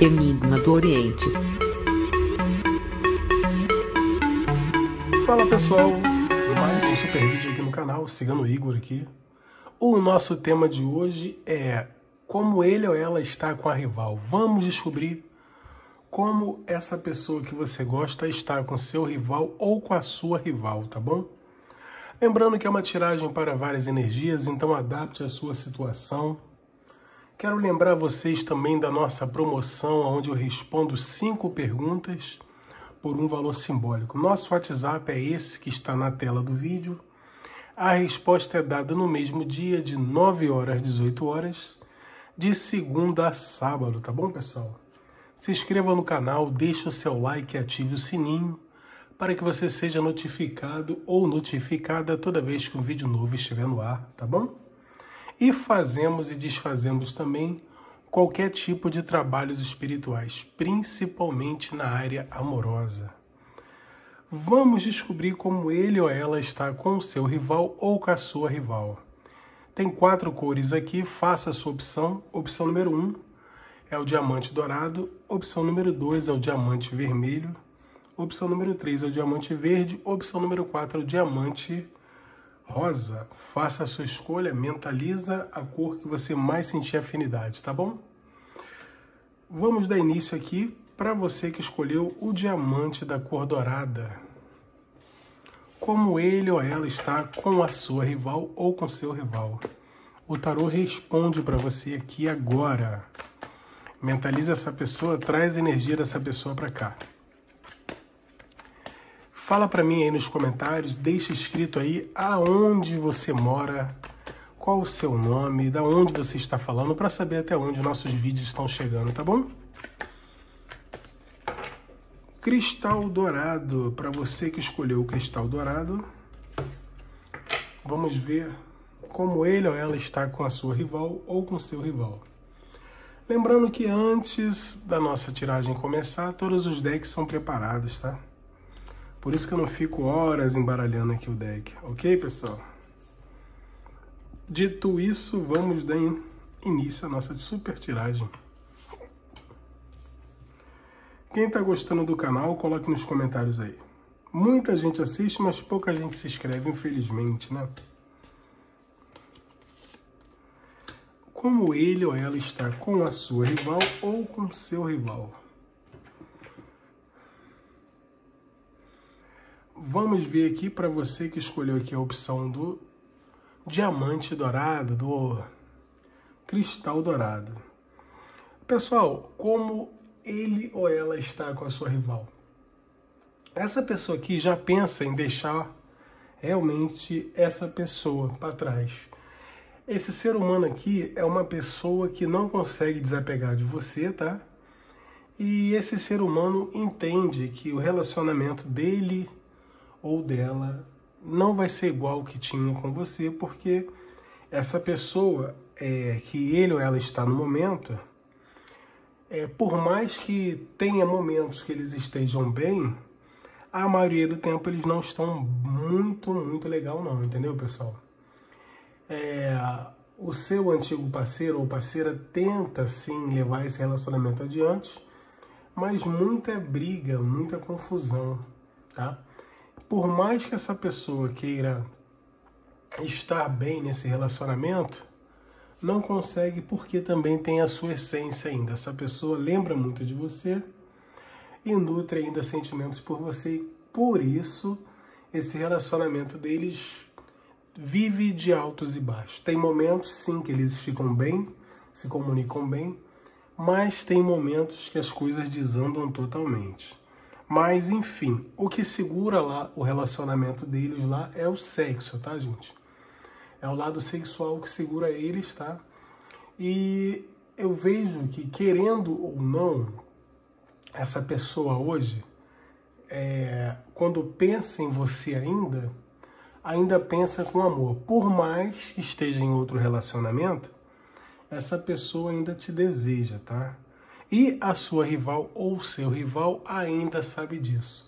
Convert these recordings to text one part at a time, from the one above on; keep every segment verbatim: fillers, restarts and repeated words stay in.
Enigma do Oriente. Fala pessoal, mais um super vídeo aqui no canal, Cigano Igor aqui. O nosso tema de hoje é como ele ou ela está com a rival. Vamos descobrir como essa pessoa que você gosta está com seu rival ou com a sua rival, tá bom? Lembrando que é uma tiragem para várias energias, então adapte a sua situação. Quero lembrar vocês também da nossa promoção, onde eu respondo cinco perguntas por um valor simbólico. Nosso WhatsApp é esse que está na tela do vídeo. A resposta é dada no mesmo dia, de nove horas às dezoito horas, de segunda a sábado, tá bom, pessoal? Se inscreva no canal, deixe o seu like e ative o sininho, para que você seja notificado ou notificada toda vez que um vídeo novo estiver no ar, tá bom? E fazemos e desfazemos também qualquer tipo de trabalhos espirituais, principalmente na área amorosa. Vamos descobrir como ele ou ela está com o seu rival ou com a sua rival. Tem quatro cores aqui, faça a sua opção. Opção número um é o diamante dourado, opção número dois é o diamante vermelho, opção número três é o diamante verde, opção número quatro é o diamante rosa. Faça a sua escolha, mentaliza a cor que você mais sentir afinidade, tá bom? Vamos dar início aqui para você que escolheu o diamante da cor dourada. Como ele ou ela está com a sua rival ou com seu rival? O tarô responde para você aqui agora. Mentaliza essa pessoa, traz a energia dessa pessoa para cá. Fala para mim aí nos comentários, deixa escrito aí aonde você mora, qual o seu nome, da onde você está falando, para saber até onde nossos vídeos estão chegando, tá bom? Cristal dourado, para você que escolheu o cristal dourado, vamos ver como ele ou ela está com a sua rival ou com seu rival. Lembrando que antes da nossa tiragem começar, todos os decks são preparados, tá? Por isso que eu não fico horas embaralhando aqui o deck, ok, pessoal? Dito isso, vamos dar início à nossa super tiragem. Quem está gostando do canal, coloque nos comentários aí. Muita gente assiste, mas pouca gente se inscreve, infelizmente, né? Como ele ou ela está com a sua rival ou com seu rival? Vamos ver aqui para você que escolheu aqui a opção do diamante dourado, do cristal dourado. Pessoal, como ele ou ela está com a sua rival? Essa pessoa aqui já pensa em deixar realmente essa pessoa para trás. Esse ser humano aqui é uma pessoa que não consegue desapegar de você, tá? E esse ser humano entende que o relacionamento dele ou dela não vai ser igual que tinha com você, porque essa pessoa é, que ele ou ela está no momento, é, por mais que tenha momentos que eles estejam bem, a maioria do tempo eles não estão muito, muito legal não, entendeu, pessoal? É, o seu antigo parceiro ou parceira tenta sim levar esse relacionamento adiante, mas muita briga, muita confusão, tá? Por mais que essa pessoa queira estar bem nesse relacionamento, não consegue porque também tem a sua essência ainda. Essa pessoa lembra muito de você e nutre ainda sentimentos por você. E por isso, esse relacionamento deles vive de altos e baixos. Tem momentos, sim, que eles ficam bem, se comunicam bem, mas tem momentos que as coisas desandam totalmente. Mas, enfim, o que segura lá o relacionamento deles lá é o sexo, tá, gente? É o lado sexual que segura eles, tá? E eu vejo que, querendo ou não, essa pessoa hoje, é, quando pensa em você ainda, ainda pensa com amor. Por mais que esteja em outro relacionamento, essa pessoa ainda te deseja, tá? E a sua rival ou seu rival ainda sabe disso.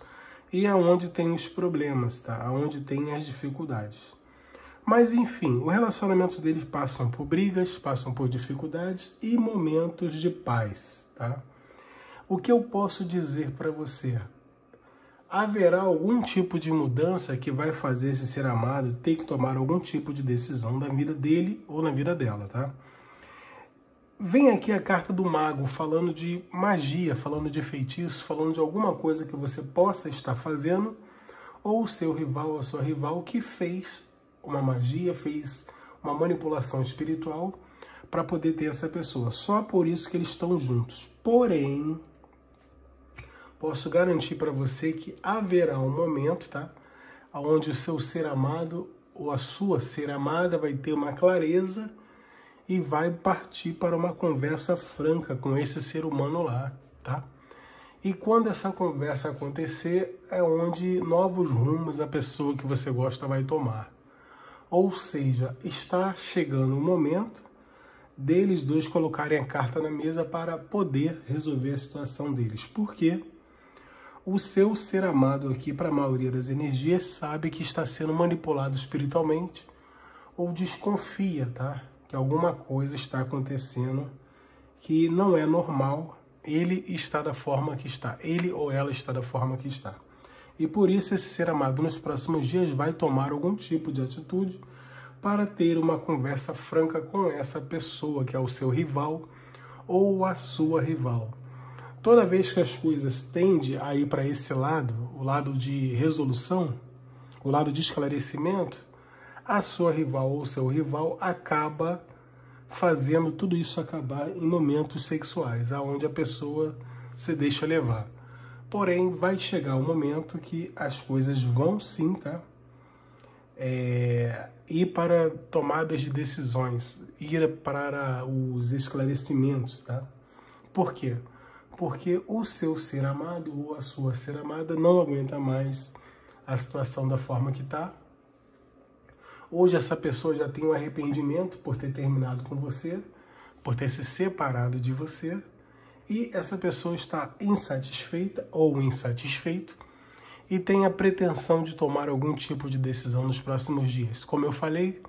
E é onde tem os problemas, tá? Aonde tem as dificuldades. Mas enfim, o relacionamento deles passam por brigas, passam por dificuldades e momentos de paz, tá? o que eu posso dizer para você? Haverá algum tipo de mudança que vai fazer esse ser amado ter que tomar algum tipo de decisão na vida dele ou na vida dela, tá? Vem aqui a carta do mago, falando de magia, falando de feitiço, falando de alguma coisa que você possa estar fazendo, ou o seu rival ou a sua rival que fez uma magia, fez uma manipulação espiritual para poder ter essa pessoa. Só por isso que eles estão juntos. Porém, posso garantir para você que haverá um momento, tá, onde o seu ser amado ou a sua ser amada vai ter uma clareza e vai partir para uma conversa franca com esse ser humano lá, tá? E quando essa conversa acontecer, é onde novos rumos a pessoa que você gosta vai tomar. Ou seja, está chegando o momento deles dois colocarem a carta na mesa para poder resolver a situação deles. Por quê? O seu ser amado aqui, para a maioria das energias, sabe que está sendo manipulado espiritualmente ou desconfia, tá? Que alguma coisa está acontecendo que não é normal. Ele está da forma que está. Ele ou ela está da forma que está. E por isso esse ser amado nos próximos dias vai tomar algum tipo de atitude para ter uma conversa franca com essa pessoa que é o seu rival ou a sua rival. Toda vez que as coisas tendem a ir para esse lado, o lado de resolução, o lado de esclarecimento, a sua rival ou seu rival acaba fazendo tudo isso acabar em momentos sexuais, aonde a pessoa se deixa levar. Porém, vai chegar um momento que as coisas vão sim, tá? É, ir para tomadas de decisões, ir para os esclarecimentos, tá? Por quê? Porque o seu ser amado ou a sua ser amada não aguenta mais a situação da forma que tá. Hoje essa pessoa já tem um arrependimento por ter terminado com você, por ter se separado de você, e essa pessoa está insatisfeita ou insatisfeito e tem a pretensão de tomar algum tipo de decisão nos próximos dias. Como eu falei,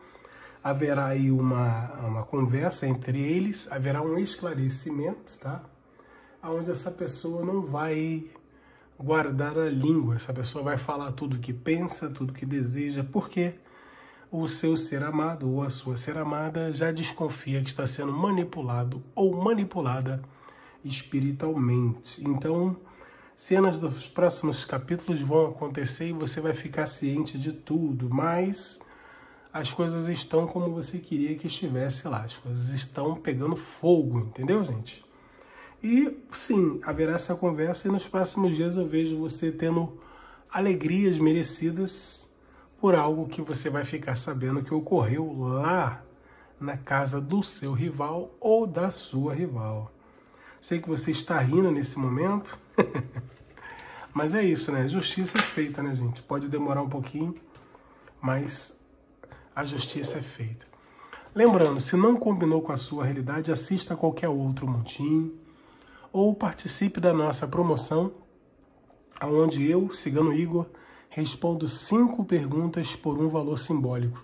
haverá aí uma, uma conversa entre eles, haverá um esclarecimento, tá? Onde essa pessoa não vai guardar a língua, essa pessoa vai falar tudo que pensa, tudo que deseja, porque o seu ser amado ou a sua ser amada já desconfia que está sendo manipulado ou manipulada espiritualmente. Então, cenas dos próximos capítulos vão acontecer e você vai ficar ciente de tudo, mas as coisas estão como você queria que estivesse lá, as coisas estão pegando fogo, entendeu, gente? E sim, haverá essa conversa e nos próximos dias eu vejo você tendo alegrias merecidas por algo que você vai ficar sabendo que ocorreu lá na casa do seu rival ou da sua rival. Sei que você está rindo nesse momento, mas é isso, né? Justiça é feita, né, gente? Pode demorar um pouquinho, mas a justiça é feita. Lembrando, se não combinou com a sua realidade, assista a qualquer outro montinho, ou participe da nossa promoção, onde eu, Cigano Igor, respondo cinco perguntas por um valor simbólico.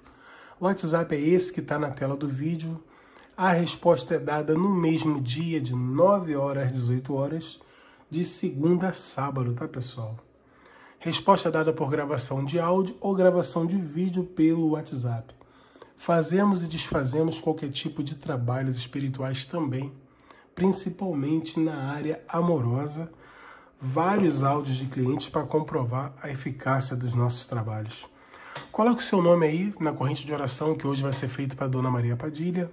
O WhatsApp é esse que está na tela do vídeo. A resposta é dada no mesmo dia, de nove horas às dezoito horas, de segunda a sábado, tá, pessoal? Resposta dada por gravação de áudio ou gravação de vídeo pelo WhatsApp. Fazemos e desfazemos qualquer tipo de trabalhos espirituais também, principalmente na área amorosa, vários áudios de clientes para comprovar a eficácia dos nossos trabalhos. Coloque o seu nome aí na corrente de oração, que hoje vai ser feito para Dona Maria Padilha.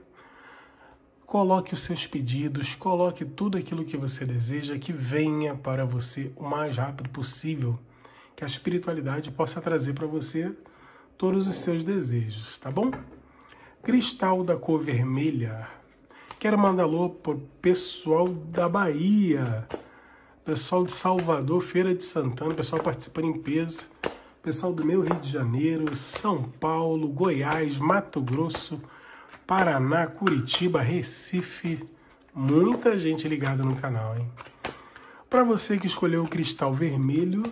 Coloque os seus pedidos, coloque tudo aquilo que você deseja, que venha para você o mais rápido possível, que a espiritualidade possa trazer para você todos os seus desejos, tá bom? Cristal da cor vermelha. Quero mandar alô pro pessoal da Bahia, pessoal de Salvador, Feira de Santana, pessoal participando em peso, pessoal do meu Rio de Janeiro, São Paulo, Goiás, Mato Grosso, Paraná, Curitiba, Recife, muita gente ligada no canal, hein? Para você que escolheu o cristal vermelho,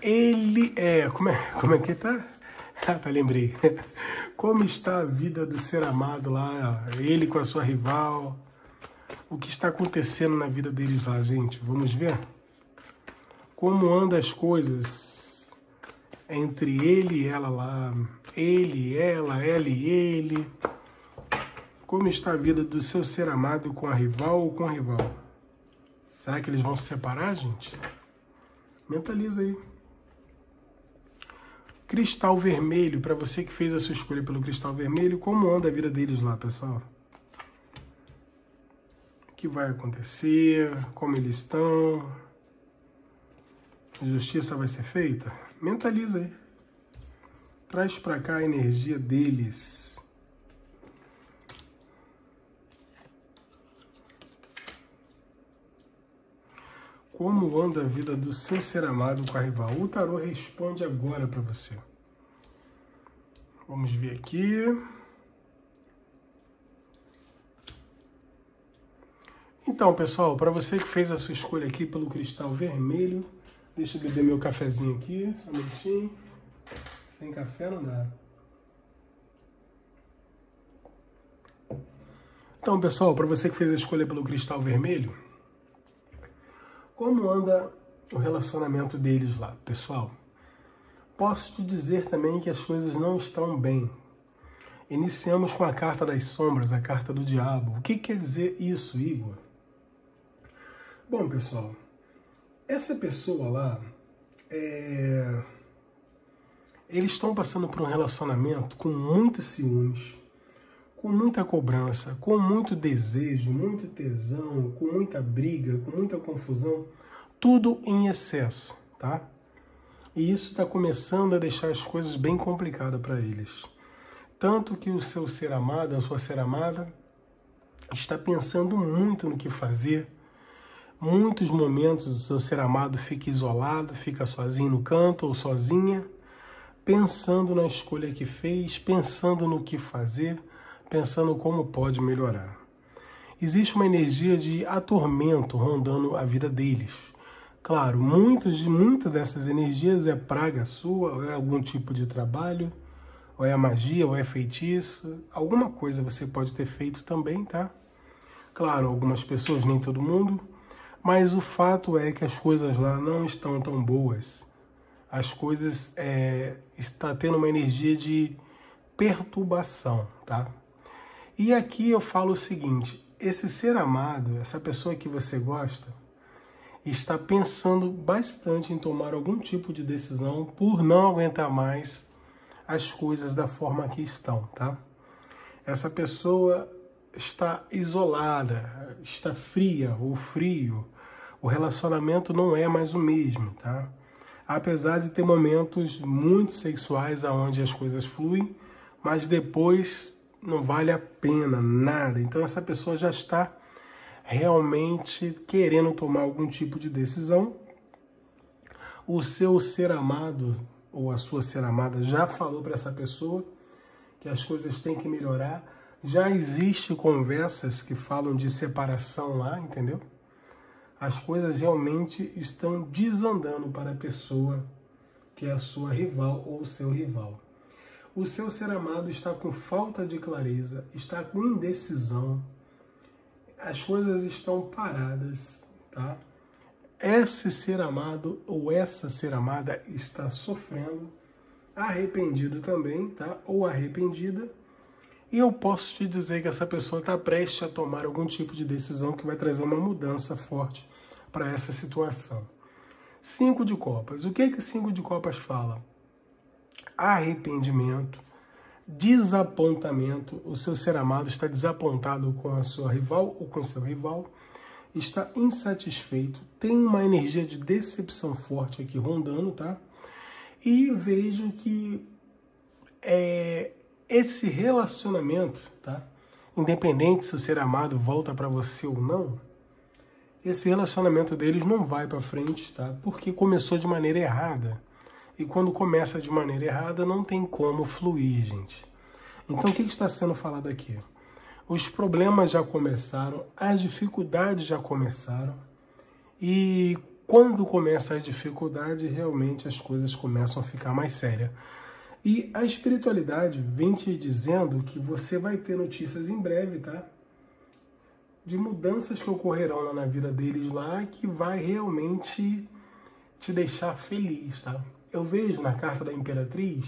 ele é... Como é, como é que tá? Ah, tá, lembrei. Como está a vida do ser amado lá, ele com a sua rival, o que está acontecendo na vida deles lá, gente. Vamos ver como andam as coisas entre ele e ela lá. Ele, ela, ela e ele. Como está a vida do seu ser amado com a rival ou com a rival? Será que eles vão se separar, gente? Mentaliza aí. Cristal vermelho, para você que fez a sua escolha pelo cristal vermelho, como anda a vida deles lá, pessoal? O que vai acontecer? Como eles estão? Justiça vai ser feita? Mentaliza aí. Traz para cá a energia deles. Como anda a vida do seu ser amado com a rival? O tarô responde agora para você. Vamos ver aqui. Então, pessoal, para você que fez a sua escolha aqui pelo cristal vermelho, deixa eu beber meu cafezinho aqui, só um minutinho. Sem café não dá. Então, pessoal, para você que fez a escolha pelo cristal vermelho, como anda o relacionamento deles lá, pessoal? Posso te dizer também que as coisas não estão bem. Iniciamos com a carta das sombras, a carta do diabo. O que quer dizer isso, Igor? Bom, pessoal, essa pessoa lá, é... eles estão passando por um relacionamento com muitos ciúmes, com muita cobrança, com muito desejo, muito tesão, com muita briga, com muita confusão, tudo em excesso, tá? E isso está começando a deixar as coisas bem complicadas para eles. Tanto que o seu ser amado, a sua ser amada, está pensando muito no que fazer. Muitos momentos o seu ser amado fica isolado, fica sozinho no canto ou sozinha, pensando na escolha que fez, pensando no que fazer, pensando como pode melhorar. Existe uma energia de atormento rondando a vida deles. Claro, muitas de, muitas dessas energias é praga sua, ou é algum tipo de trabalho, ou é magia, ou é feitiço. Alguma coisa você pode ter feito também, tá? Claro, algumas pessoas, nem todo mundo. Mas o fato é que as coisas lá não estão tão boas. As coisas é, está tendo uma energia de perturbação, tá? E aqui eu falo o seguinte, esse ser amado, essa pessoa que você gosta, está pensando bastante em tomar algum tipo de decisão por não aguentar mais as coisas da forma que estão, tá? Essa pessoa está isolada, está fria ou frio, o relacionamento não é mais o mesmo, tá? Apesar de ter momentos muito sexuais onde as coisas fluem, mas depois... não vale a pena, nada. Então essa pessoa já está realmente querendo tomar algum tipo de decisão. O seu ser amado ou a sua ser amada já falou para essa pessoa que as coisas têm que melhorar. Já existem conversas que falam de separação lá, entendeu? As coisas realmente estão desandando para a pessoa que é a sua rival ou o seu rival. O seu ser amado está com falta de clareza, está com indecisão, as coisas estão paradas, tá? Esse ser amado ou essa ser amada está sofrendo, arrependido também, tá? Ou arrependida. E eu posso te dizer que essa pessoa está prestes a tomar algum tipo de decisão que vai trazer uma mudança forte para essa situação. Cinco de copas. O que é que cinco de copas fala? Arrependimento, desapontamento, o seu ser amado está desapontado com a sua rival ou com seu rival, está insatisfeito, tem uma energia de decepção forte aqui rondando, tá? E vejo que é, esse relacionamento, tá? Independente se o ser amado volta para você ou não, esse relacionamento deles não vai para frente, tá? Porque começou de maneira errada. E quando começa de maneira errada, não tem como fluir, gente. Então, o que está sendo falado aqui? Os problemas já começaram, as dificuldades já começaram. E quando começa a dificuldade, realmente as coisas começam a ficar mais sérias. E a espiritualidade vem te dizendo que você vai ter notícias em breve, tá? de mudanças que ocorrerão na vida deles lá, que vai realmente te deixar feliz, tá? Eu vejo na carta da Imperatriz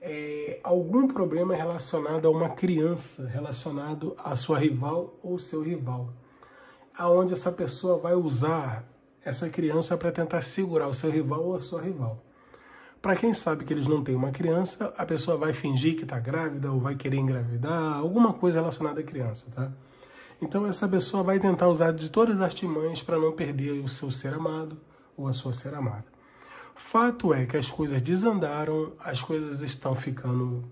é, algum problema relacionado a uma criança, relacionado a sua rival ou seu rival, aonde essa pessoa vai usar essa criança para tentar segurar o seu rival ou a sua rival. Para quem sabe que eles não têm uma criança, a pessoa vai fingir que está grávida ou vai querer engravidar, alguma coisa relacionada à criança, tá? Então essa pessoa vai tentar usar de todas as artimanhas para não perder o seu ser amado ou a sua ser amada. Fato é que as coisas desandaram, as coisas estão ficando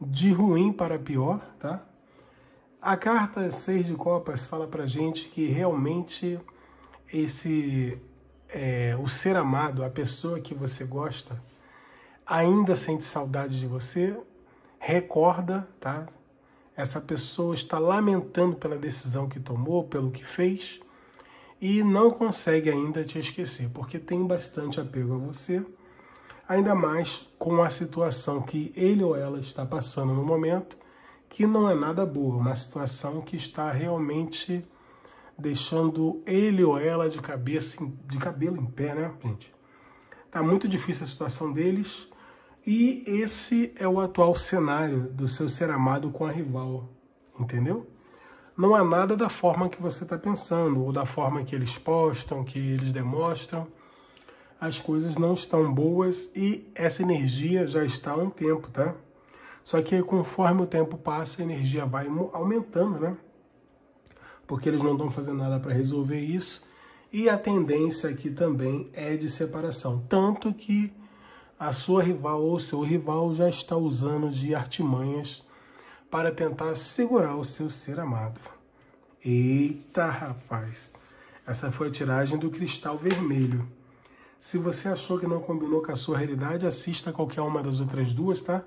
de ruim para pior, tá? A carta seis de Copas fala pra gente que realmente esse... É, o ser amado, a pessoa que você gosta, ainda sente saudade de você, recorda, tá? Essa pessoa está lamentando pela decisão que tomou, pelo que fez, e não consegue ainda te esquecer, porque tem bastante apego a você, ainda mais com a situação que ele ou ela está passando no momento, que não é nada boa, uma situação que está realmente deixando ele ou ela de cabeça, de cabelo em pé, né, gente? Tá muito difícil a situação deles, e esse é o atual cenário do seu ser amado com a rival, entendeu? Não há nada da forma que você tá pensando, ou da forma que eles postam, que eles demonstram. As coisas não estão boas e essa energia já está há um tempo, tá? Só que conforme o tempo passa, a energia vai aumentando, né? Porque eles não estão fazendo nada para resolver isso, e a tendência aqui também é de separação, tanto que a sua rival ou seu rival já está usando de artimanhas para tentar segurar o seu ser amado. Eita, rapaz! Essa foi a tiragem do cristal vermelho. Se você achou que não combinou com a sua realidade, assista qualquer uma das outras duas, tá?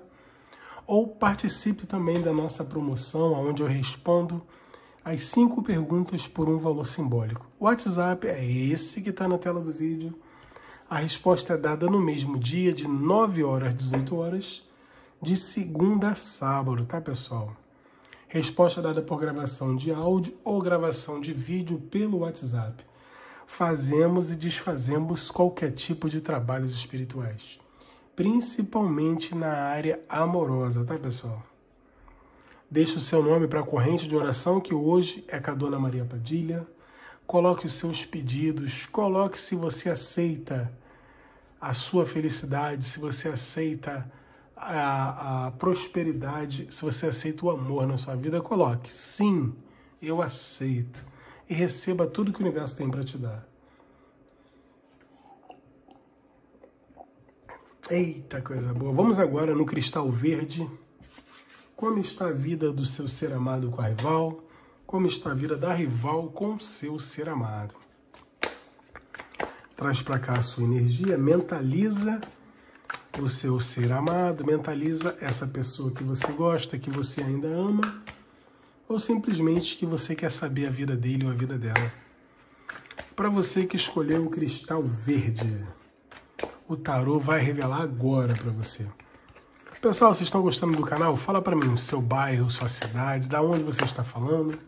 Ou participe também da nossa promoção, onde eu respondo as cinco perguntas por um valor simbólico. O WhatsApp é esse que está na tela do vídeo. A resposta é dada no mesmo dia, de nove horas às dezoito horas, de segunda a sábado, tá, pessoal? Resposta dada por gravação de áudio ou gravação de vídeo pelo WhatsApp. Fazemos e desfazemos qualquer tipo de trabalhos espirituais, principalmente na área amorosa, tá, pessoal? Deixe o seu nome para a corrente de oração, que hoje é com a Dona Maria Padilha. Coloque os seus pedidos, coloque se você aceita a sua felicidade, se você aceita a, a prosperidade, se você aceita o amor na sua vida, coloque. Sim, eu aceito. E receba tudo que o universo tem para te dar. Eita, coisa boa. Vamos agora no cristal verde. Como está a vida do seu ser amado com a rival? Como está a vida da rival com o seu ser amado? Traz para cá a sua energia, mentaliza o seu ser amado, mentaliza essa pessoa que você gosta, que você ainda ama, ou simplesmente que você quer saber a vida dele ou a vida dela. Para você que escolheu o cristal verde, o tarô vai revelar agora para você. Pessoal, vocês estão gostando do canal? Fala para mim o seu bairro, sua cidade, da onde você está falando.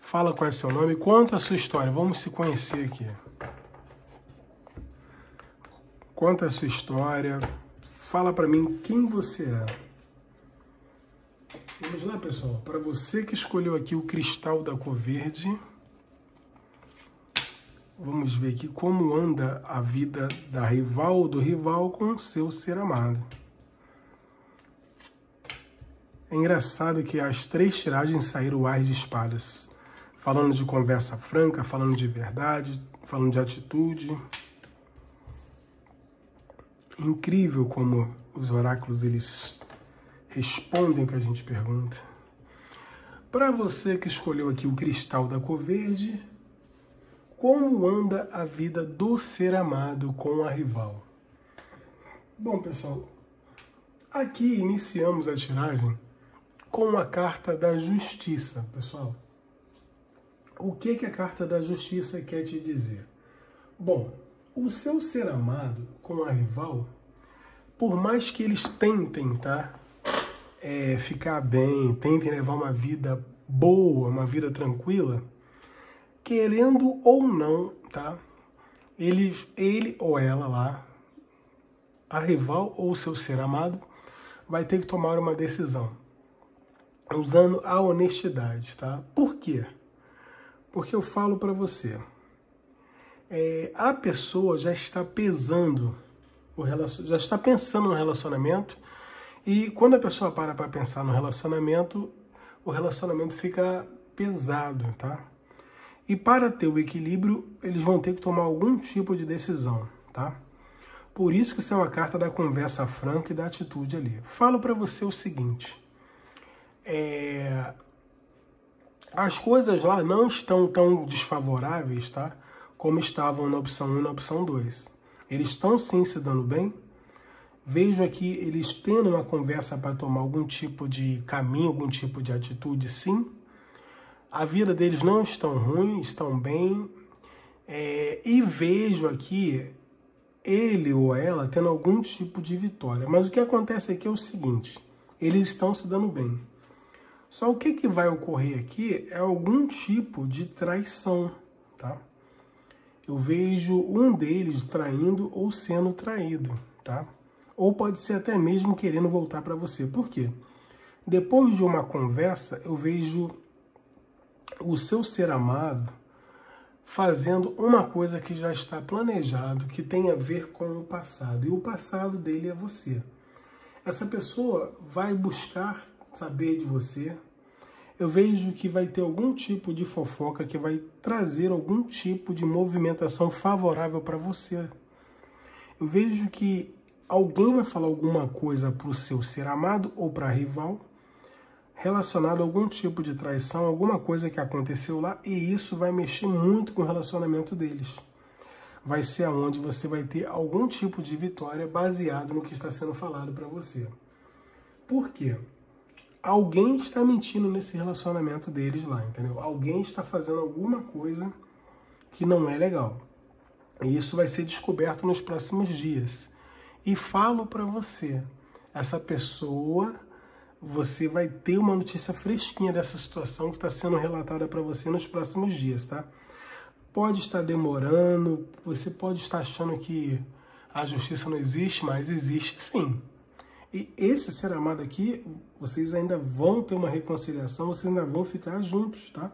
Fala qual é seu nome, conta a sua história. Vamos se conhecer aqui. Conta a sua história. Fala para mim quem você é. Vamos lá, pessoal. Para você que escolheu aqui o cristal da cor verde, vamos ver aqui como anda a vida da rival ou do rival com o seu ser amado. É engraçado que as três tiragens saíram ás de espadas, falando de conversa franca, falando de verdade, falando de atitude. Incrível como os oráculos eles respondem o que a gente pergunta. Para você que escolheu aqui o cristal da cor verde, como anda a vida do ser amado com a rival? Bom, pessoal, aqui iniciamos a tiragem com a carta da justiça, pessoal. O que que a carta da justiça quer te dizer? Bom, o seu ser amado com a rival, por mais que eles tentem, tá? É, ficar bem, tentem levar uma vida boa, uma vida tranquila, querendo ou não, tá? Ele, ele ou ela lá, a rival ou seu ser amado, vai ter que tomar uma decisão, usando a honestidade, tá? Por quê? Porque eu falo para você, é, a pessoa já está pesando, o relacion... já está pensando no relacionamento, e quando a pessoa para para pensar no relacionamento, o relacionamento fica pesado, tá? E para ter o equilíbrio, eles vão ter que tomar algum tipo de decisão, tá? Por isso que isso é uma carta da conversa franca e da atitude ali. Falo para você o seguinte, é... as coisas lá não estão tão desfavoráveis, tá? Como estavam na opção um e na opção dois. Eles estão sim se dando bem. Vejo aqui eles tendo uma conversa para tomar algum tipo de caminho, algum tipo de atitude, sim. A vida deles não está ruim, estão bem. É, e vejo aqui ele ou ela tendo algum tipo de vitória. Mas o que acontece aqui é o seguinte, eles estão se dando bem. Só o que, que vai ocorrer aqui é algum tipo de traição, tá? Eu vejo um deles traindo ou sendo traído, tá? Ou pode ser até mesmo querendo voltar para você. Por quê? Depois de uma conversa, eu vejo o seu ser amado fazendo uma coisa que já está planejado, que tem a ver com o passado. E o passado dele é você. Essa pessoa vai buscar saber de você. Eu vejo que vai ter algum tipo de fofoca que vai trazer algum tipo de movimentação favorável para você. Eu vejo que alguém vai falar alguma coisa para o seu ser amado ou para rival relacionado a algum tipo de traição, alguma coisa que aconteceu lá, e isso vai mexer muito com o relacionamento deles. Vai ser aonde você vai ter algum tipo de vitória baseado no que está sendo falado para você. Por quê? Alguém está mentindo nesse relacionamento deles lá, entendeu? Alguém está fazendo alguma coisa que não é legal. E isso vai ser descoberto nos próximos dias. E falo para você, essa pessoa, você vai ter uma notícia fresquinha dessa situação que está sendo relatada para você nos próximos dias, tá? Pode estar demorando, você pode estar achando que a justiça não existe, mas existe sim. E esse ser amado aqui, vocês ainda vão ter uma reconciliação, vocês ainda vão ficar juntos, tá?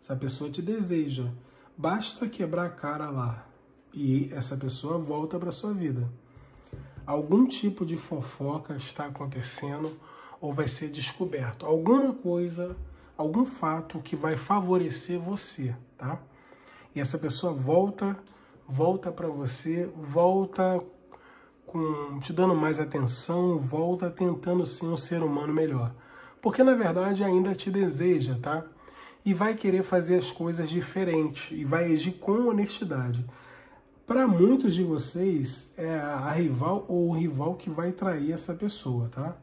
Essa pessoa te deseja, basta quebrar a cara lá e essa pessoa volta para sua vida. Algum tipo de fofoca está acontecendo ou vai ser descoberto. Alguma coisa, algum fato que vai favorecer você, tá? E essa pessoa volta, volta para você, volta com, te dando mais atenção, volta tentando ser um ser humano melhor. Porque, na verdade, ainda te deseja, tá? E vai querer fazer as coisas diferentes e vai agir com honestidade. Para muitos de vocês, é a rival ou o rival que vai trair essa pessoa, tá?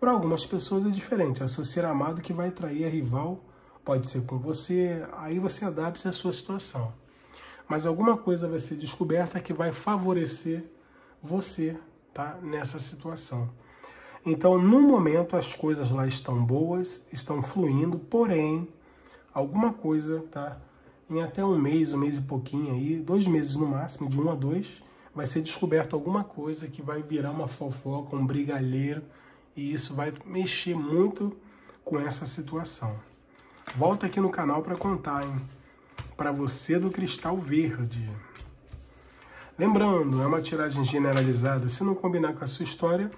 Para algumas pessoas é diferente, é o seu ser amado que vai trair a rival, pode ser com você, aí você adapta a sua situação. Mas alguma coisa vai ser descoberta que vai favorecer você, tá? Nessa situação. Então, no momento, as coisas lá estão boas, estão fluindo, porém, alguma coisa, tá? Em até um mês, um mês e pouquinho aí, dois meses no máximo, de um a dois, vai ser descoberto alguma coisa que vai virar uma fofoca, um brigalheiro, e isso vai mexer muito com essa situação. Volta aqui no canal para contar, hein? Para você do Cristal Verde. Lembrando, é uma tiragem generalizada, se não combinar com a sua história,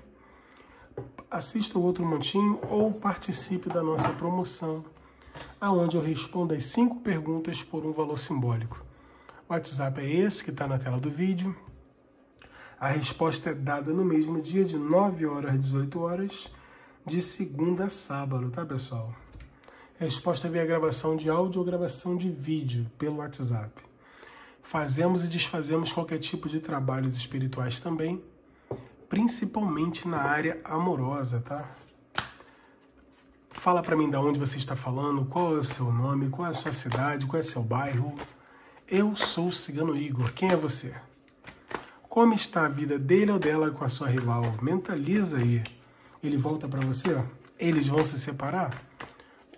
assista o outro montinho ou participe da nossa promoção, aonde eu respondo as cinco perguntas por um valor simbólico. O WhatsApp é esse que está na tela do vídeo. A resposta é dada no mesmo dia, de nove horas às dezoito horas, de segunda a sábado, tá, pessoal? Resposta via gravação de áudio ou gravação de vídeo pelo WhatsApp. Fazemos e desfazemos qualquer tipo de trabalhos espirituais também, principalmente na área amorosa, tá? Fala para mim de onde você está falando, qual é o seu nome, qual é a sua cidade, qual é o seu bairro. Eu sou o Cigano Igor. Quem é você? Como está a vida dele ou dela com a sua rival? Mentaliza aí. Ele volta para você? Eles vão se separar?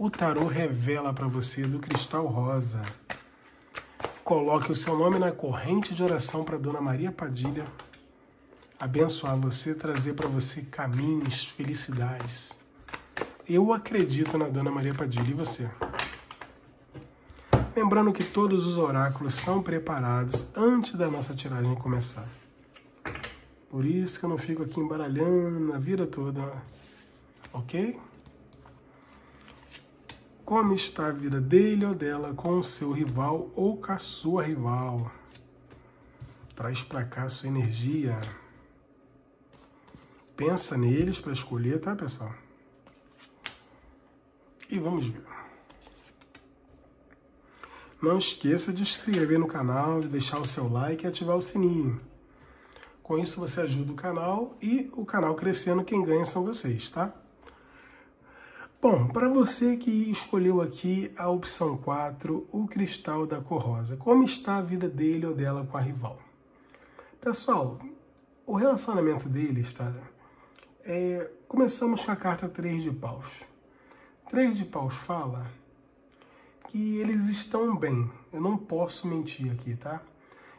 o tarô revela para você do cristal rosa. Coloque o seu nome na corrente de oração para Dona Maria Padilha abençoar você, trazer para você caminhos, felicidades. Eu acredito na Dona Maria Padilha e você. Lembrando que todos os oráculos são preparados antes da nossa tiragem começar. Por isso que eu não fico aqui embaralhando a vida toda, ok? Como está a vida dele ou dela com o seu rival ou com a sua rival? Traz para cá a sua energia. Pensa neles para escolher, tá, pessoal? E vamos ver. Não esqueça de se inscrever no canal, de deixar o seu like e ativar o sininho. Com isso você ajuda o canal e o canal crescendo, quem ganha são vocês, tá? Bom, para você que escolheu aqui a opção quatro, o cristal da cor rosa, como está a vida dele ou dela com a rival? Pessoal, o relacionamento deles, tá? É, começamos com a carta três de paus. três de paus fala que eles estão bem, eu não posso mentir aqui, tá?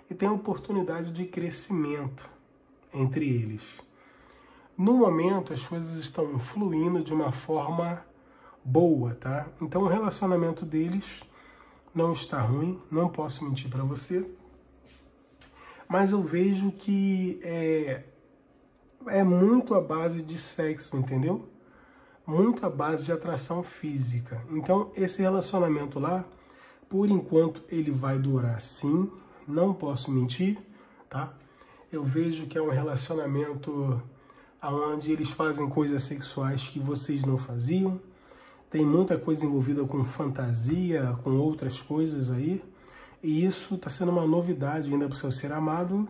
E tem oportunidade de crescimento entre eles. No momento, as coisas estão fluindo de uma forma boa, tá? Então, o relacionamento deles não está ruim, não posso mentir para você. Mas eu vejo que é, é muito à base de sexo, entendeu? Muito à base de atração física. Então, esse relacionamento lá, por enquanto, ele vai durar sim, não posso mentir, tá? Eu vejo que é um relacionamento onde eles fazem coisas sexuais que vocês não faziam. Tem muita coisa envolvida com fantasia, com outras coisas aí. E isso está sendo uma novidade ainda para o seu ser amado.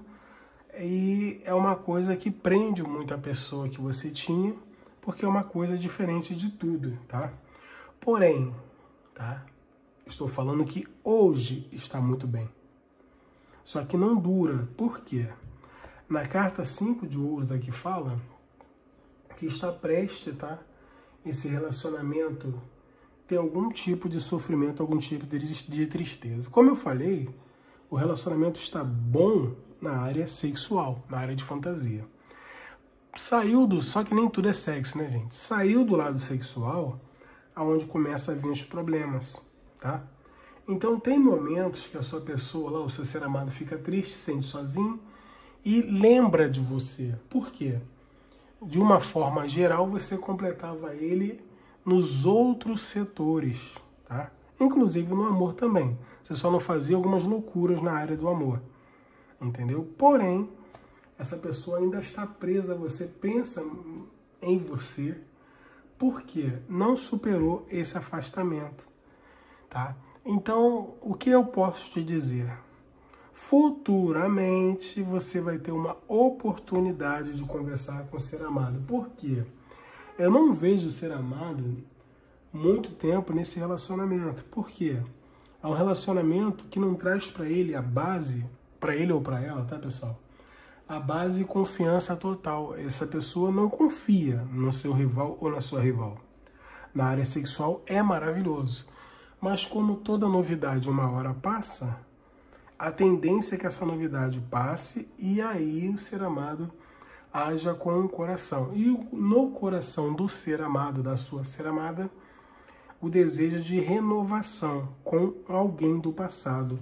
E é uma coisa que prende muito a pessoa que você tinha, porque é uma coisa diferente de tudo, tá? Porém, tá? Estou falando que hoje está muito bem. Só que não dura. Por quê? Na carta cinco de ouros aqui fala que está prestes, tá? Esse relacionamento ter algum tipo de sofrimento, algum tipo de tristeza. Como eu falei, o relacionamento está bom na área sexual, na área de fantasia. Saiu do... Só que nem tudo é sexo, né, gente? Saiu do lado sexual, aonde começa a vir os problemas, tá? Então tem momentos que a sua pessoa lá, o seu ser amado fica triste, se sente sozinho e lembra de você. Por quê? De uma forma geral, você completava ele nos outros setores, tá? Inclusive no amor também. Você só não fazia algumas loucuras na área do amor, entendeu? Porém, essa pessoa ainda está presa a você, pensa em você, porque não superou esse afastamento, tá? Então, o que eu posso te dizer? Futuramente, você vai ter uma oportunidade de conversar com o ser amado. Por quê? Eu não vejo o ser amado muito tempo nesse relacionamento. Por quê? É um relacionamento que não traz para ele a base, para ele ou para ela, tá, pessoal? A base e confiança total. Essa pessoa não confia no seu rival ou na sua rival. Na área sexual é maravilhoso. Mas como toda novidade uma hora passa, a tendência é que essa novidade passe e aí o ser amado haja com o coração. E no coração do ser amado, da sua ser amada, o desejo de renovação com alguém do passado.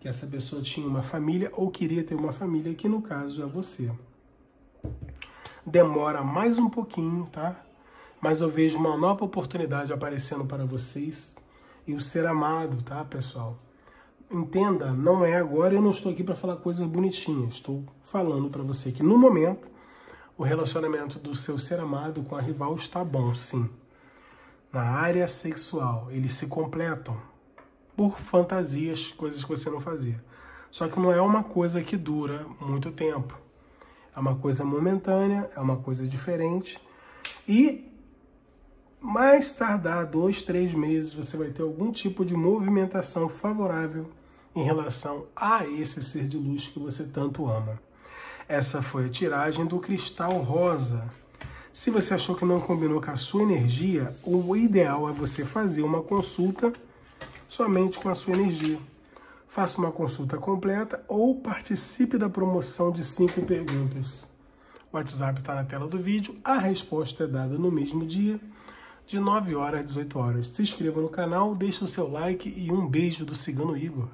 Que essa pessoa tinha uma família ou queria ter uma família, que no caso é você. Demora mais um pouquinho, tá? Mas eu vejo uma nova oportunidade aparecendo para vocês e o ser amado, tá, pessoal? Entenda, não é agora, eu não estou aqui para falar coisas bonitinhas. Estou falando para você que no momento o relacionamento do seu ser amado com a rival está bom, sim. Na área sexual, eles se completam por fantasias, coisas que você não fazia. Só que não é uma coisa que dura muito tempo. É uma coisa momentânea, é uma coisa diferente. E mais tardar dois, três meses, você vai ter algum tipo de movimentação favorável em relação a esse ser de luz que você tanto ama. Essa foi a tiragem do cristal rosa. Se você achou que não combinou com a sua energia, o ideal é você fazer uma consulta somente com a sua energia. Faça uma consulta completa ou participe da promoção de cinco perguntas. O WhatsApp está na tela do vídeo, a resposta é dada no mesmo dia, de nove horas às dezoito horas. Se inscreva no canal, deixe o seu like e um beijo do Cigano Igor.